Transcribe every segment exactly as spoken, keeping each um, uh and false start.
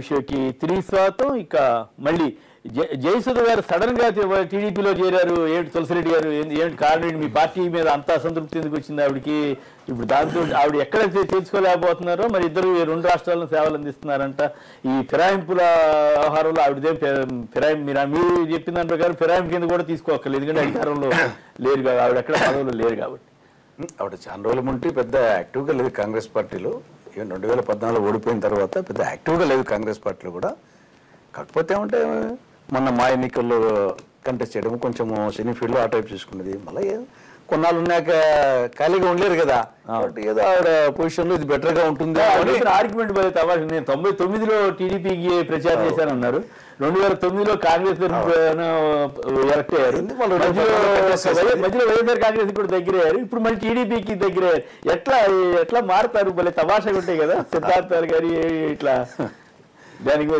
విషయానికి తిరిగిస్తాతో ఇక మళ్ళీ జయసుధ గారు సడన్ గా టీడీపీలో చేరారు ఏంటి తులసిరెడ్డి గారు ఏంటి కారణం మీ పార్టీ మీద అంత అసంతృప్తి ఎందుకు వచ్చింది ఆవిడకి ఇప్పుడు దాంతో ఆవిడ ఎక్కడ తీర్చుకోలేకపోతున్నారో మరి ఇద్దరు రెండు రాష్ట్రాలను సేవలు అందిస్తున్నారంట ఈ ఫిరాయింపుల వ్యవహారంలో ఆవిడదేం ఫిరాయిం మీరు మీరు చెప్పిన దాని ప్రకారం ఫిరాయింపు కింద కూడా తీసుకోకర్లేదు ఎందుకంటే అధికారంలో లేరు కాబట్టి ఆవిడ ఎక్కడ పదవులు లేరు కాబట్టి ఆవిడ చాలా రోజులు ఉంటే పెద్ద యాక్టివ్గా లేదు కాంగ్రెస్ పార్టీలో ఈవెన్ రెండు వేల పద్నాలుగు ఓడిపోయిన తర్వాత పెద్ద యాక్టివ్గా లేదు కాంగ్రెస్ పార్టీలో కూడా కాకపోతే ఏమంటే మొన్న మా ఎన్నికల్లో కంటెస్ట్ చేయడం కొంచెం సినీ ఫీల్డ్లో ఆ టైప్ చూసుకున్నది మళ్ళీ కొన్నాళ్ళు ఉన్నాక ఖాళీగా ఉండలేరు కదా కాబట్టి ఏదో ఆవిడ పొజిషన్లో ఇది బెటర్గా ఉంటుంది ఆర్గ్యుమెంట్ నేను తొంభై తొమ్మిదిలో టీడీపీకి ప్రచారం చేశానన్నారు రెండు వేల తొమ్మిదిలో కాంగ్రెస్ ఎలక్ట్ అయ్యారు మధ్యలో వైఎస్ఆర్ కాంగ్రెస్ కూడా దగ్గర అయ్యారు ఇప్పుడు మళ్ళీ టీడీపీకి దగ్గర అయ్యారు ఎట్లా ఎట్లా మారుతారు భలే తమాషాగా ఉంటాయి కదా సిద్ధార్థాలు గారి ఇట్లా దానికి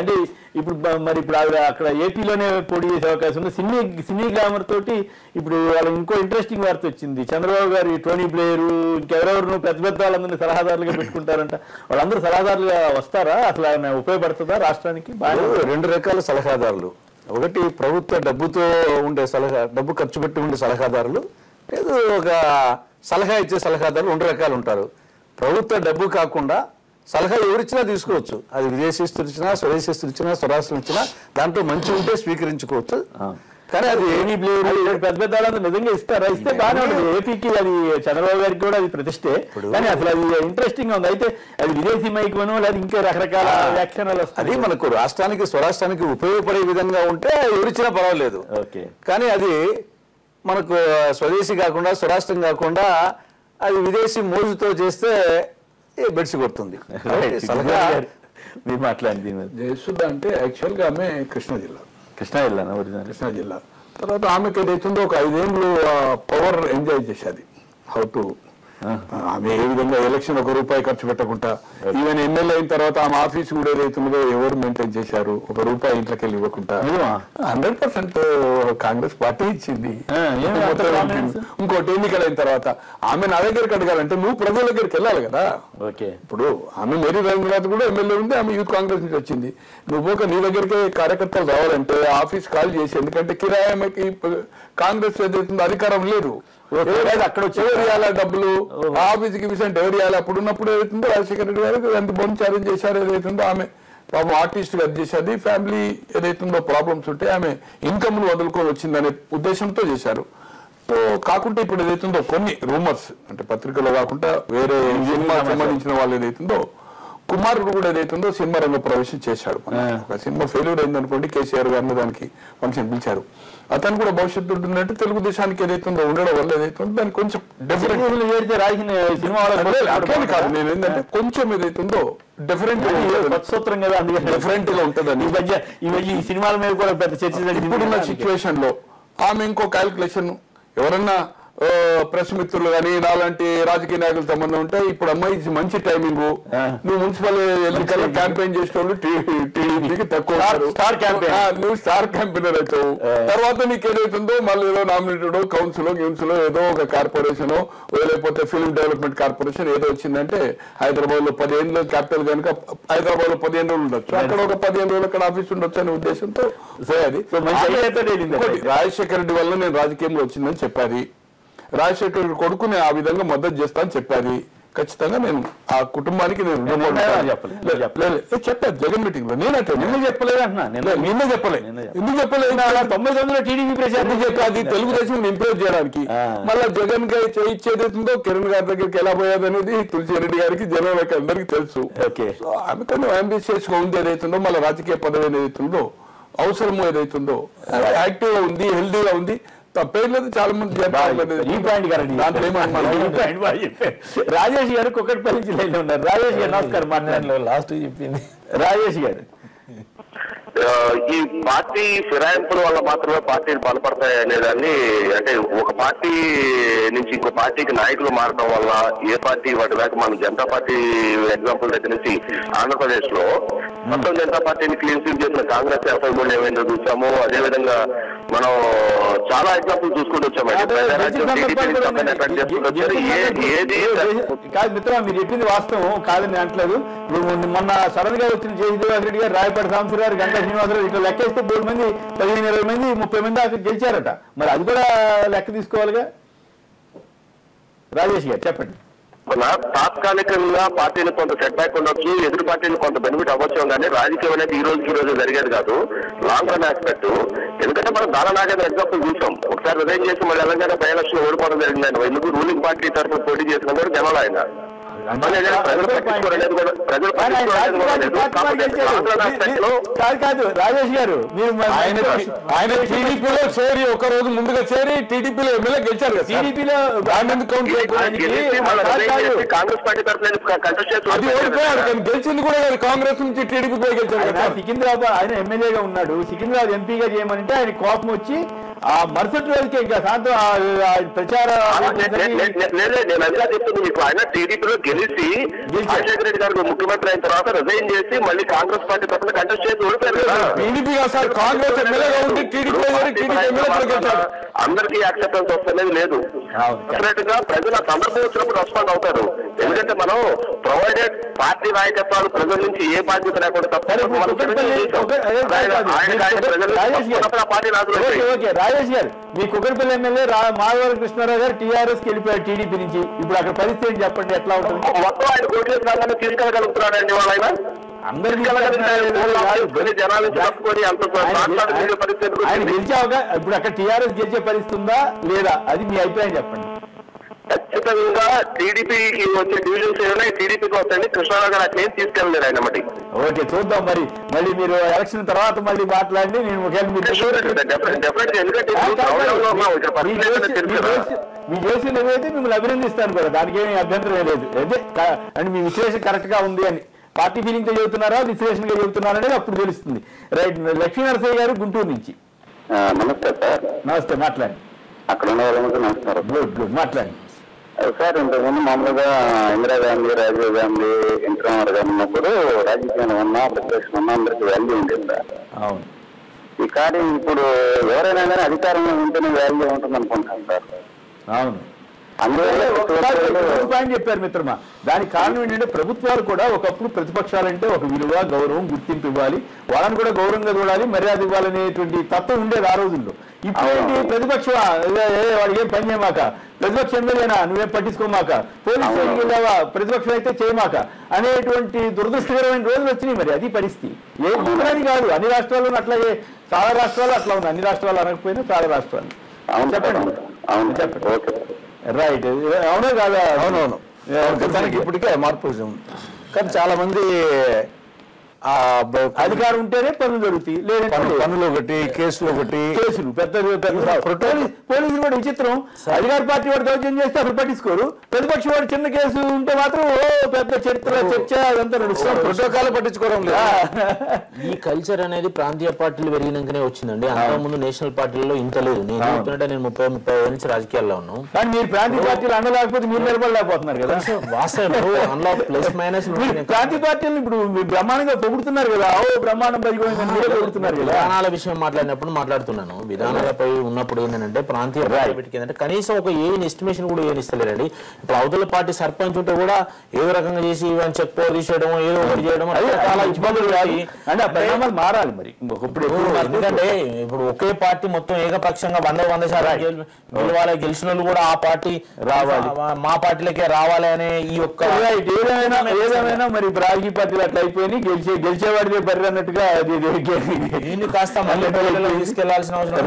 అంటే ఇప్పుడు మరి ఇప్పుడు ఆవిడ అక్కడ ఏపీలోనే పోటీ చేసే అవకాశం ఉంది సినీ సినీ గ్లామర్ తోటి ఇప్పుడు వాళ్ళకి ఇంకో ఇంట్రెస్టింగ్ వార్త వచ్చింది చంద్రబాబు గారు టోనీ ప్లేయరు ఇంకెవరెవరు పెద్ద పెద్ద వాళ్ళందరినీ సలహాదారులుగా పెట్టుకుంటారంట వాళ్ళందరూ సలహాదారులుగా వస్తారా అసలు ఆయన ఉపయోగపడుతుందా రాష్ట్రానికి బాగా రెండు రకాల సలహాదారులు ఒకటి ప్రభుత్వ డబ్బుతో ఉండే సలహా డబ్బు ఖర్చు పెట్టి ఉండే సలహాదారులు ఏదో ఒక సలహా ఇచ్చే సలహాదారులు రెండు రకాలు ఉంటారు ప్రభుత్వ డబ్బు కాకుండా సలహా ఎవరిచ్చినా తీసుకోవచ్చు అది విదేశీస్తులు ఇచ్చినా స్వదేశీస్తులు ఇచ్చినా స్వరాష్ట్రం ఇచ్చినా దాంట్లో మంచి ఉంటే స్వీకరించుకోవచ్చు కానీ అది ఏమీ లేదు పెద్ద పెద్ద నిజంగా ఇస్తారా ఇస్తే బాగానే ఉంటుంది ఏపీకి అది చంద్రబాబు గారికి కూడా అది ప్రతిష్టే కానీ అసలు అది ఇంట్రెస్టింగ్ గా ఉంది అయితే అది విదేశీ మైకోనో లేదా ఇంకా రకరకాల వ్యాఖ్యానాలు వస్తాయి అది మనకు రాష్ట్రానికి స్వరాష్ట్రానికి ఉపయోగపడే విధంగా ఉంటే ఎవరిచ్చినా పర్వాలేదు కానీ అది మనకు స్వదేశీ కాకుండా స్వరాష్ట్రం కాకుండా అది విదేశీ మోజుతో చేస్తే బెడ్స్ కొడుతుంది మాట్లాడింది జయసుధ అంటే యాక్చువల్గా ఆమె కృష్ణా జిల్లా కృష్ణా జిల్లా కృష్ణా జిల్లా తర్వాత ఆమెకి ఏదైతుందో ఒక ఐదేళ్ళు పవర్ ఎంజాయ్ చేసేది హౌ టు ఆమె ఏ విధంగా ఎలక్షన్ ఒక రూపాయి ఖర్చు పెట్టకుండా ఈవెన్ ఎమ్మెల్యే అయిన తర్వాత ఆమె ఆఫీస్ కూడా ఏదైతుందో ఎవరు మెయింటైన్ చేశారు ఒక రూపాయి ఇంట్లోకి వెళ్ళి ఇవ్వకుండా హండ్రెడ్ పర్సెంట్ కాంగ్రెస్ పార్టీ ఇచ్చింది ఇంకోటి ఎన్నికలు అయిన తర్వాత ఆమె నా దగ్గరికి అడగాలంటే నువ్వు ప్రజల దగ్గరికి వెళ్ళాలి కదా ఇప్పుడు ఆమె మేరీ రవీంద్రనాథ్ కూడా ఎమ్మెల్యే ఉంది ఆమె యూత్ కాంగ్రెస్ నుంచి వచ్చింది నువ్వు ఒక నీ దగ్గరికి కార్యకర్తలు రావాలంటే ఆఫీస్ కాల్ చేసి ఎందుకంటే కిరాయకి కాంగ్రెస్ ఏదైతుందో అధికారం లేదు అక్కడ వచ్చి ఎవరు డబ్బులు ఆఫీస్కి విషయం ఎవరు అప్పుడు ఉన్నప్పుడు ఏదైతుందో రాజశేఖర రెడ్డి గారు ఎంత బొమ్మ ఛాలెంజ్ చేశారు ఏదైతుందో ఆమె పాపం ఆర్టిస్ట్ అది చేసేది ఫ్యామిలీ ఏదైతుందో ప్రాబ్లమ్స్ ఉంటే ఆమె ఇన్కమ్ ను వదులుకొని వచ్చిందనే ఉద్దేశంతో చేశారు సో కాకుండా ఇప్పుడు ఏదైతుందో కొన్ని రూమర్స్ అంటే పత్రికలో కాకుండా వేరే సినిమా సంబంధించిన వాళ్ళు ఏదైతుందో కుమారుడు కూడా ఏదైతుందో సినిమా రంగ ప్రవేశం చేశాడు ఒక సినిమా ఫెయిల్యూర్ అయిందనుకోండి కేసీఆర్ గారిని దానికి ఫంక్షన్ పిలిచారు అతను కూడా భవిష్యత్తు ఉంటుందంటే తెలుగుదేశానికి ఏదైతుందో ఉండడం వల్ల ఏదైతుందో దానికి కొంచెం డిఫరెంట్ కాదు నేను ఏంటంటే కొంచెం ఏదైతుందో డిఫరెంట్ డిఫరెంట్ గా ఉంటుందని ఈ సినిమాల మీద కూడా పెద్ద చర్చ ఇప్పుడున్న సిచ్యువేషన్ లో ఆమె ఇంకో క్యాల్కులేషన్ ఎవరన్నా ప్రెస్ మిత్రులు కానీ నాలాంటి రాజకీయ నాయకులు సంబంధం ఉంటే ఇప్పుడు అమ్మాయి ఇది మంచి టైమింగ్ నువ్వు మున్సిపల్ ఎన్నికల్లో క్యాంపెయిన్ చేసే వాళ్ళు టీడీపీకి తక్కువ నువ్వు స్టార్ క్యాంపెయినర్ అవుతావు తర్వాత నీకు ఏదైతుందో మళ్ళీ ఏదో నామినేటెడ్ కౌన్సిల్ గిన్సిలో ఏదో ఒక కార్పొరేషన్ లేకపోతే ఫిల్మ్ డెవలప్మెంట్ కార్పొరేషన్ ఏదో వచ్చిందంటే హైదరాబాద్ లో పదిహేను రోజులు క్యాపిటల్ కనుక హైదరాబాద్ లో పదిహేను రోజులు ఉండొచ్చు అక్కడ ఒక పదిహేను రోజులు అక్కడ ఆఫీస్ ఉండొచ్చు అనే ఉద్దేశంతో అది రాజశేఖర రెడ్డి వల్ల నేను రాజకీయంలో వచ్చిందని చెప్పారు రాజశేఖర్ కొడుకుని ఆ విధంగా మద్దతు చేస్తా అని చెప్పారు ఖచ్చితంగా నేను ఆ కుటుంబానికి నేను చెప్పలేదు జగన్ మీటింగ్ లో నేనంటే నిన్న చెప్పలేదు అంటున్నా నిన్న చెప్పలేదు ఎందుకు చెప్పలేదు తొంభై తొమ్మిదిలో టీడీపీ ప్రచారం చెప్పాది తెలుగుదేశం ఇంప్రూవ్ చేయడానికి మళ్ళీ జగన్ గారి చేయించేది ఉందో కిరణ్ గారి దగ్గరికి ఎలా పోయేది అనేది తులసిరెడ్డి గారికి జనాలకు అందరికీ తెలుసు అందుకని అంబిషియస్ గా ఉంది ఏదైతుందో మళ్ళీ రాజకీయ పదవి ఏదైతుందో అవసరము ఏదైతుందో యాక్టివ్ గా ఉంది హెల్దీగా ఉంది తప్పేలేదు చాలా మంది రాజేష్ గారు కుక్కటిపల్లి జిల్లాలో ఉన్నారు రాజేష్ గారు నమస్కారం మాట్లాడలో లాస్ట్ చెప్పింది రాజేష్ గారు ఈ పార్టీ ఫిరాయింపుల వల్ల మాత్రమే పార్టీలు బలపడతాయి అనేదాన్ని అంటే ఒక పార్టీ నుంచి ఇంకో పార్టీకి నాయకులు మారడం వల్ల ఏ పార్టీ వాటి దాకా మనం జనతా పార్టీ ఎగ్జాంపుల్ దగ్గర నుంచి ఆంధ్రప్రదేశ్ లో मत Janata party clean sweep Congress assembly डेवेंद्र चूसा अदे विधा मन चाला एग्जापुल चूसक मित्रों वास्तव का मोहन सड़न ऐसी जयदेव रेड्डी रायपाड़ सांसराव गंटा श्रीनिवासराव इला मूड मंदिर पद मंदिर मुफ्ई मंदिर गेलिचारट मैं अभी राजेश गारु మన తాత్కాలికంగా పార్టీని కొంత సెట్ బ్యాక్ ఉండొచ్చు, ఎదురు పార్టీని కొంత బెనిఫిట్ అవ్వచ్చు. కానీ రాజకీయం అనేది ఈ రోజు ఈ రోజు జరిగేది కాదు, లాంగ్ రన్ ఆస్పెక్ట్. ఎందుకంటే మనం దారా నాగేంద్ర ఎగ్జాంపుల్ చూసాం, ఒకసారి రిజైన్ చేసి మళ్ళీ తెలంగాణ పై ఎలక్షన్ ఓడిపోవడం జరిగింది. ఆయన ఎందుకు రూలింగ్ పార్టీ తరఫున పోటీ చేసిన కూడా జనాలు ఆయన కాదు. రాజేష్ గారు ఆయన టీడీపీలో చేరి ఒక రోజు ముందుగా చేరి టీడీపీలో ఎమ్మెల్యే గెలిచారు కదా, టీడీపీలో కాంగ్రెస్ పార్టీ తరఫున గెలిచింది కూడా కాంగ్రెస్ నుంచి టీడీపీ పోయి గెలిచారు కదా. సికింద్రాబాద్ ఆయన ఎమ్మెల్యేగా ఉన్నాడు, సికింద్రాబాద్ ఎంపీగా చేయమంటే ఆయన కోపం వచ్చి ఆ మరుసటి రోజుకే ఇంకా సాయంత్రం ప్రచార టీడీపీలో గెలిచి రాజశేఖర రెడ్డి గారు ముఖ్యమంత్రి అయిన తర్వాత రిజైన్ చేసి మళ్ళీ కాంగ్రెస్ పార్టీ తరఫున కంటెస్ట్ చేసి అందరికీ యాక్సెప్టెన్స్ వస్తలేదు లేదు. డెఫినెట్ గా ప్రజలు సందర్భం వచ్చినప్పుడు రెస్పాండ్ అవుతారు. ఎందుకంటే మనం ప్రొవైడెడ్ పార్టీ నాయకత్వాలు ప్రజల నుంచి ఏ బాధ్యత లేకుండా తప్ప. రాజేష్ గారు మీ కుకట్పల్లి ఎమ్మెల్యే మాధవరావు కృష్ణారావు గారు టీఆర్ఎస్ కి వెళ్ళిపోయారు టీడీపీ నుంచి, ఇప్పుడు అక్కడ పరిస్థితి చెప్పండి ఎట్లా ఉంటుంది. మొత్తం ఆయన కోట్ల తీసుకెళ్ళగలుగుతున్నాడు అండి వాళ్ళ ఆయన అందరికీ ఆయన గెలిచాక. ఇప్పుడు అక్కడ టీఆర్ఎస్ గెలిచే పరిస్థితి ఉందా లేదా, అది మీ అభిప్రాయం చెప్పండి. ఖచ్చితంగా టీడీపీకి వచ్చే డివిజన్స్ ఏమైనా టీడీపీకి వస్తాయని కృష్ణారావు గారు అట్లా ఏం తీసుకెళ్ళలేదు ఆయన. మరి ఓకే చూద్దాం, మరి మళ్ళీ మీరు ఎలక్షన్ తర్వాత మళ్ళీ మాట్లాడి నేను మీ చేసిన ఏదైతే మిమ్మల్ని అభినందిస్తాను కూడా, దానికి ఏమి అభ్యంతరం లేదు. అయితే అండ్ మీ విశ్లేషణ కరెక్ట్ గా ఉంది అని పార్టీ ఫీలింగ్ తో చెబుతున్నారా విశ్లేషణగా చెబుతున్నారా అనేది అప్పుడు తెలుస్తుంది. రైట్, లక్ష్మీ నరసయ్య గారు గుంటూరు నుంచి. నమస్తే సార్. నమస్తే, మాట్లాడి అక్కడ ఉన్న వాళ్ళందరూ. నమస్కారం. గుడ్ గుడ్, మాట్లాడి సార్. ఇంతకుముందు మామూలుగా ఇందిరాగాంధీ రాజీవ్ గాంధీ వెంకటరామారావు గారు ఉన్నప్పుడు రాజకీయంలో ఉన్న ప్రతిపక్షం ఉన్న అందరికి వాల్యూ ఉంటుంది సార్. అవును. ఈ కార్యం ఇప్పుడు ఎవరైనా కానీ అధికారంలో ఉంటేనే వాల్యూ ఉంటుంది అనుకుంటాను సార్. అవును, అందువల్ల చెప్పారు మిత్రమా. దానికి కారణం ఏంటంటే ప్రభుత్వాలు కూడా ఒకప్పుడు ప్రతిపక్షాలంటే ఒక విలువ గౌరవం గుర్తింపు ఇవ్వాలి, వాళ్ళని కూడా గౌరవంగా చూడాలి మర్యాద ఇవ్వాలనేటువంటి తత్వం ఉండేది ఆ రోజుల్లో. ఇప్పుడు ప్రతిపక్ష వాడు ఏం పని చేయమాక, ప్రతిపక్ష ఎమ్మెల్యేనా నువ్వేం పట్టించుకోమాక, పోలీసు వెళ్ళావా ప్రతిపక్షం అయితే చేయమాక అనేటువంటి దురదృష్టకరమైన రోజులు వచ్చినాయి. మరి అది పరిస్థితి ఏ దుర్గాని కాదు, అన్ని రాష్ట్రాల్లోనూ అట్లాగే చాలా రాష్ట్రాలు అట్లా ఉంది, అన్ని రాష్ట్రాలు అనకపోయినా చాలా రాష్ట్రాలు. చెప్పండి చెప్పండి. రైట్, అవునా కాదా? అవునవును, దానికి ఇప్పటికే మార్పు ఉంది. కానీ చాలా మంది అధికారం ఉంటేనే పనులు జరుగుతాయి, లేదంటే పనులు ఒకటి కేసులు ఒకటి కేసులు పెద్ద పోలీసులు కూడా విచిత్రం. అధికార పార్టీ వాడు దౌర్జన్యం చేస్తే అప్పుడు పట్టించుకోరు, ప్రతిపక్ష వాడు చిన్న కేసు ఉంటే మాత్రం ఓ పెద్ద చరిత్ర చర్చ అదంతా నడుస్తాం, ప్రోటోకాల్ పట్టించుకోవడం లేదు. ఈ కల్చర్ అనేది ప్రాంతీయ పార్టీలు పెరిగినాకనే వచ్చిందండి, అంతకుముందు నేషనల్ పార్టీలలో ఇంత లేదు. నేను చెప్తున్నట్టే నేను ముప్పై ముప్పై ఏళ్ళ నుంచి రాజకీయాల్లో ఉన్నాను. కానీ మీరు ప్రాంతీయ పార్టీలు అండ లేకపోతే మీరు నిలబడలేకపోతున్నారు కదా వాస్తవంలో, అందులో ప్లస్ మైనస్. ప్రాంతీయ పార్టీలు ఇప్పుడు బ్రహ్మాండంగా పొగుడుతున్నారు కదా, ఓ బ్రహ్మాండం పొగుడుతున్నారు కదా. విధానాల విషయం మాట్లాడినప్పుడు మాట్లాడుతున్నాను, విధానాలపై ఉన్నప్పుడు ఏంటంటే ప్రాంతీయ పెట్టుకుందంటే కనీసం ఒక ఏమి ఎస్టిమేషన్ కూడా ఏమిస్తలేరండి. ఇప్పుడు అవతల పార్టీ సర్పంచ్ ఉంటే కూడా ఏదో రకంగా చేసి చెక్ పవర్ తీసేయడం ఏదో ఒకటి చేయడం అంటే పరిణామాలు మారాలి. మరి ఇప్పుడు ఎందుకంటే ఇప్పుడు ఒకే పార్టీ మొత్తం ఏకపక్షంగా వంద వంద శాతం గెలవాలి, గెలిచిన వాళ్ళు కూడా ఆ పార్టీ రావాలి మా పార్టీలకే రావాలి అనే ఈ ఒక్క ఏదైనా ఏదైనా మరి రాజకీయ పార్టీలు అట్లా అయిపోయి గెలిచే గెలిచేవాడిదే బర్రె అన్నట్టుగా తీసుకెళ్లాల్సిన అవసరం.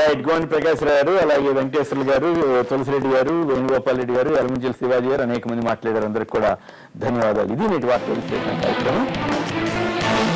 రైట్, గోని ప్రకాశ్ రావు గారు, అలాగే వెంకటేశ్వర్లు గారు, తులసిరెడ్డి గారు, వేణుగోపాల్ రెడ్డి గారు, అలమంజల్ శివాజీ గారు అనేక మంది మాట్లాడారు. అందరికి కూడా ధన్యవాదాలు. ఇది నేటి వార్త విశేష కార్యక్రమం.